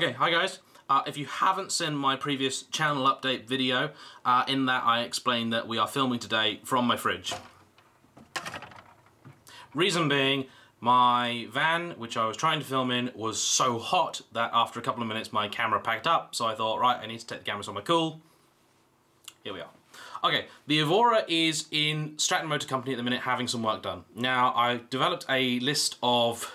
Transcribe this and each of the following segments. Okay, hi guys. If you haven't seen my previous channel update video, in that I explained that we are filming today from my fridge. Reason being, my van, which I was trying to film in, was so hot that after a couple of minutes my camera packed up, so I thought, right, I need to take the camera somewhere cool. Here we are. Okay, the Evora is in Stratton Motor Company at the minute having some work done. Now, I developed a list of,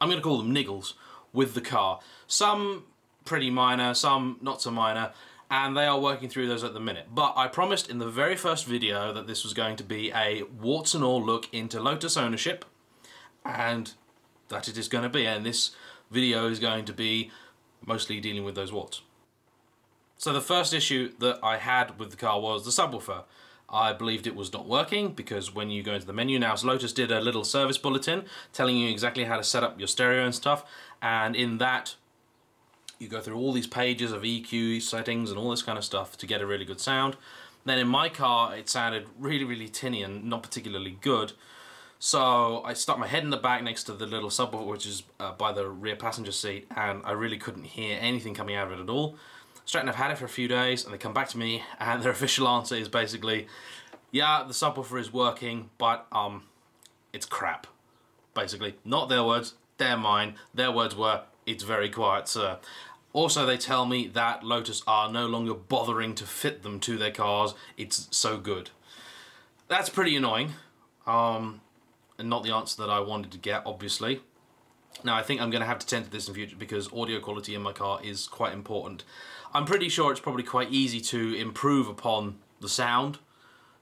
I'm going to call them niggles, with the car. Some pretty minor, some not so minor, and they are working through those at the minute. But I promised in the very first video that this was going to be a warts and all look into Lotus ownership, and that it is going to be, and this video is going to be mostly dealing with those warts. So the first issue that I had with the car was the subwoofer. I believed it was not working because when you go into the menu now, so Lotus did a little service bulletin telling you exactly how to set up your stereo and stuff, and in that you go through all these pages of EQ settings and all this kind of stuff to get a really good sound. Then in my car it sounded really tinny and not particularly good, so I stuck my head in the back next to the little subwoofer, which is by the rear passenger seat, and I really couldn't hear anything coming out of it at all. Stratton have had it for a few days and they come back to me and their official answer is basically, yeah, the subwoofer is working, but it's crap. Basically, not their words, they're mine. Their words were, it's very quiet, sir. Also, they tell me that Lotus are no longer bothering to fit them to their cars. It's so good. That's pretty annoying. And not the answer that I wanted to get, obviously. Now, I think I'm going to have to tend to this in future because audio quality in my car is quite important. I'm pretty sure it's probably quite easy to improve upon the sound.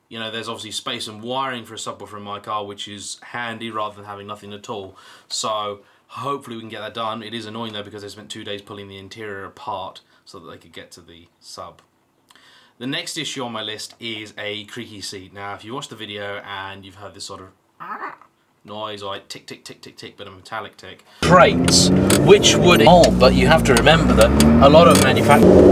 You know, there's obviously space and wiring for a subwoofer in my car, which is handy rather than having nothing at all. So hopefully we can get that done. It is annoying though because I spent 2 days pulling the interior apart so that they could get to the sub. The next issue on my list is a creaky seat. Now, if you watch the video and you've heard this sort of noise, or like tick, tick, tick, tick, tick, but a metallic tick. Brakes, which would all, but you have to remember that a lot of manufacturers.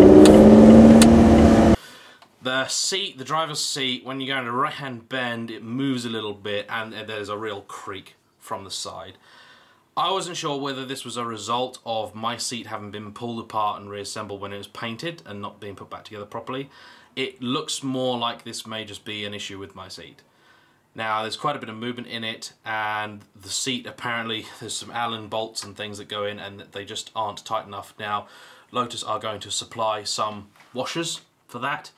The seat, the driver's seat, when you go into a right-hand bend, it moves a little bit, and there's a real creak from the side. I wasn't sure whether this was a result of my seat having been pulled apart and reassembled when it was painted and not being put back together properly. It looks more like this may just be an issue with my seat. Now, there's quite a bit of movement in it, and the seat, apparently, there's some Allen bolts and things that go in, and they just aren't tight enough. Now, Lotus are going to supply some washers for that,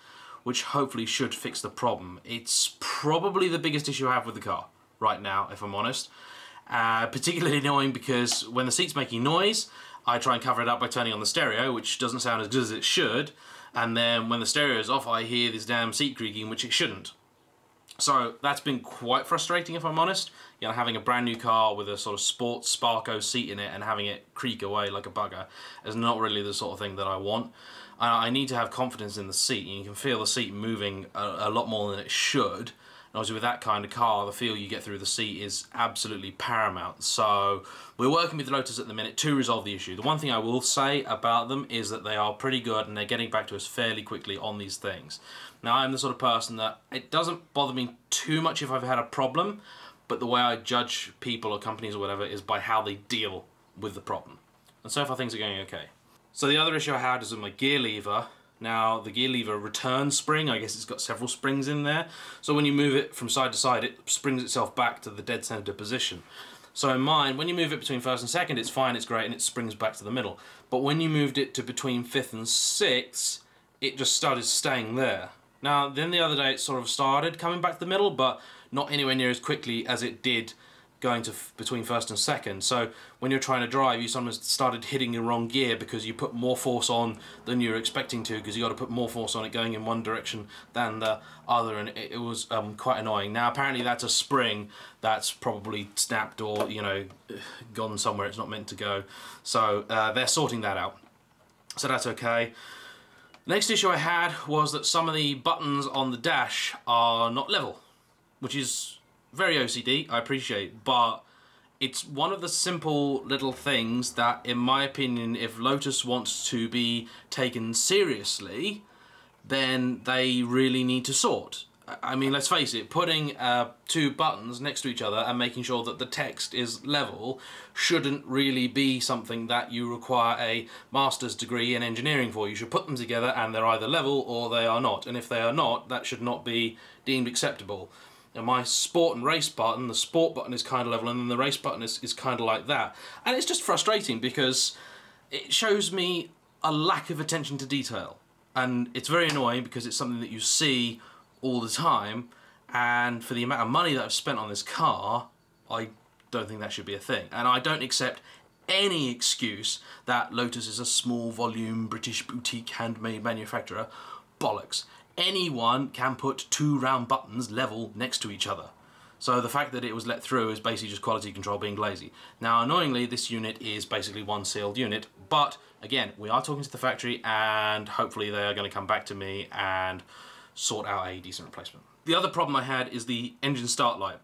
which hopefully should fix the problem. It's probably the biggest issue I have with the car right now, if I'm honest. Particularly annoying because when the seat's making noise, I try and cover it up by turning on the stereo, which doesn't sound as good as it should, and then when the stereo is off, I hear this damn seat creaking, which it shouldn't. So that's been quite frustrating, if I'm honest. You know, having a brand new car with a sort of sports Sparco seat in it and having it creak away like a bugger is not really the sort of thing that I want. I need to have confidence in the seat. You can feel the seat moving a lot more than it should. And obviously with that kind of car, the feel you get through the seat is absolutely paramount. So we're working with Lotus at the minute to resolve the issue. The one thing I will say about them is that they are pretty good and they're getting back to us fairly quickly on these things. Now, I'm the sort of person that it doesn't bother me too much if I've had a problem, but the way I judge people or companies or whatever is by how they deal with the problem. And so far things are going okay. So the other issue I had is with my gear lever. Now, the gear lever return spring, I guess it's got several springs in there, so when you move it from side to side, it springs itself back to the dead center position. So in mine, when you move it between first and second, it's fine, it's great, and it springs back to the middle. But when you moved it to between fifth and sixth, it just started staying there. Now, then the other day it sort of started coming back to the middle, but not anywhere near as quickly as it did going to between first and second. So when you're trying to drive, you sometimes started hitting the wrong gear because you put more force on than you were expecting to, because you got to put more force on it going in one direction than the other, and it was quite annoying. Now, apparently that's a spring that's probably snapped or, you know, gone somewhere it's not meant to go. So they're sorting that out. So that's okay. Next issue I had was that some of the buttons on the dash are not level, which is very OCD, I appreciate, but it's one of the simple little things that, in my opinion, if Lotus wants to be taken seriously, then they really need to sort. I mean, let's face it, putting two buttons next to each other and making sure that the text is level shouldn't really be something that you require a master's degree in engineering for. You should put them together and they're either level or they are not. And if they are not, that should not be deemed acceptable. And my sport and race button, the sport button is kind of level and then the race button is kind of like that. And it's just frustrating because it shows me a lack of attention to detail. And it's very annoying because it's something that you see all the time, and for the amount of money that I've spent on this car, I don't think that should be a thing. And I don't accept any excuse that Lotus is a small volume British boutique handmade manufacturer. Bollocks. Anyone can put two round buttons level next to each other. So the fact that it was let through is basically just quality control being lazy. Now annoyingly, this unit is basically one sealed unit, but again, we are talking to the factory and hopefully they are going to come back to me and sort out a decent replacement. The other problem I had is the engine start light.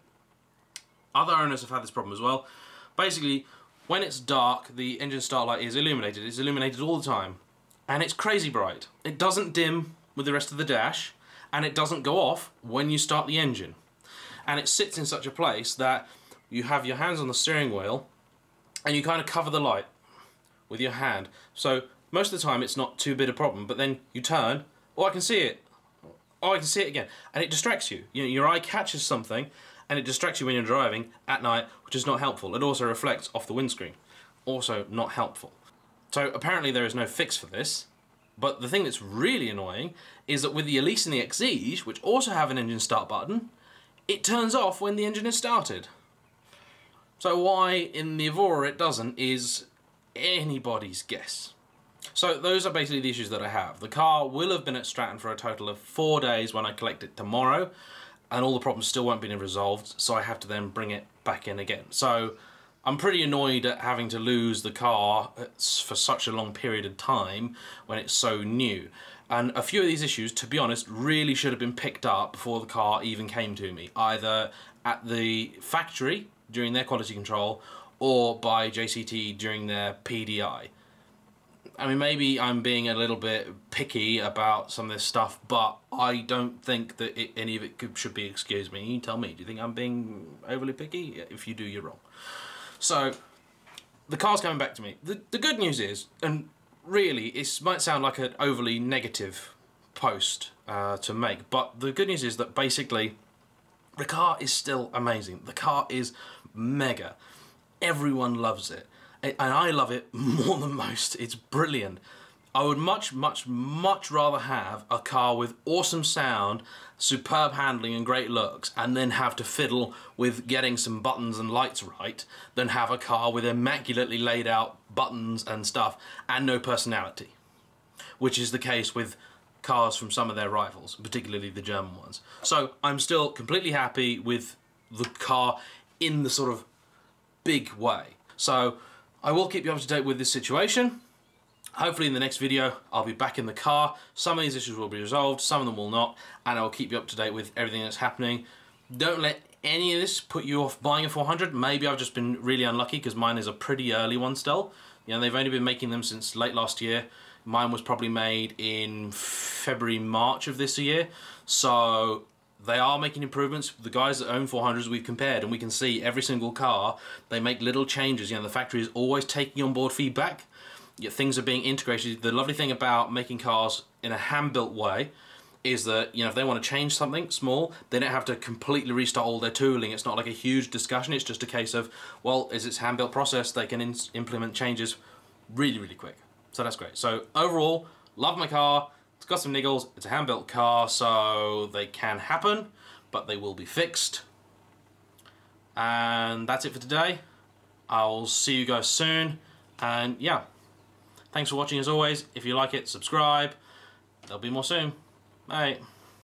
Other owners have had this problem as well. Basically, when it's dark, the engine start light is illuminated. It's illuminated all the time, and it's crazy bright. It doesn't dim with the rest of the dash, and it doesn't go off when you start the engine. And it sits in such a place that you have your hands on the steering wheel, and you kind of cover the light with your hand. So most of the time, it's not too big a problem, but then you turn, oh, I can see it. Oh, I can see it again. And it distracts you. You know, your eye catches something and it distracts you when you're driving at night, which is not helpful. It also reflects off the windscreen. Also not helpful. So apparently there is no fix for this. But the thing that's really annoying is that with the Elise and the Exige, which also have an engine start button, it turns off when the engine is started. So why in the Evora it doesn't is anybody's guess. So those are basically the issues that I have. The car will have been at Stratton for a total of 4 days when I collect it tomorrow, and all the problems still won't be resolved, so I have to then bring it back in again. So I'm pretty annoyed at having to lose the car for such a long period of time when it's so new. And a few of these issues, to be honest, really should have been picked up before the car even came to me, either at the factory during their quality control or by JCT during their PDI. I mean, maybe I'm being a little bit picky about some of this stuff, but I don't think that any of it should be excused me. You tell me, do you think I'm being overly picky? If you do, you're wrong. So, the car's coming back to me. The good news is, and really, it might sound like an overly negative post to make, but the good news is that basically, the car is still amazing. The car is mega. Everyone loves it. And I love it more than most. It's brilliant. I would much, much, much rather have a car with awesome sound, superb handling and great looks, and then have to fiddle with getting some buttons and lights right, than have a car with immaculately laid out buttons and stuff and no personality, which is the case with cars from some of their rivals, particularly the German ones. So I'm still completely happy with the car in the sort of big way. So I will keep you up to date with this situation. Hopefully in the next video, I'll be back in the car. Some of these issues will be resolved, some of them will not, and I'll keep you up to date with everything that's happening. Don't let any of this put you off buying a 400. Maybe I've just been really unlucky because mine is a pretty early one still. You know, they've only been making them since late last year. Mine was probably made in February, March of this year. So they are making improvements. The guys that own 400s, we've compared, and we can see every single car, they make little changes. You know, the factory is always taking on board feedback. Yet things are being integrated. The lovely thing about making cars in a hand-built way is that, you know, if they want to change something small, they don't have to completely restart all their tooling. It's not like a huge discussion. It's just a case of, well, as it's hand-built process, they can implement changes really, really quick. So that's great. So overall, love my car. It's got some niggles, it's a hand-built car, so they can happen, but they will be fixed. And that's it for today. I'll see you guys soon, and yeah. Thanks for watching as always. If you like it, subscribe. There'll be more soon. Bye.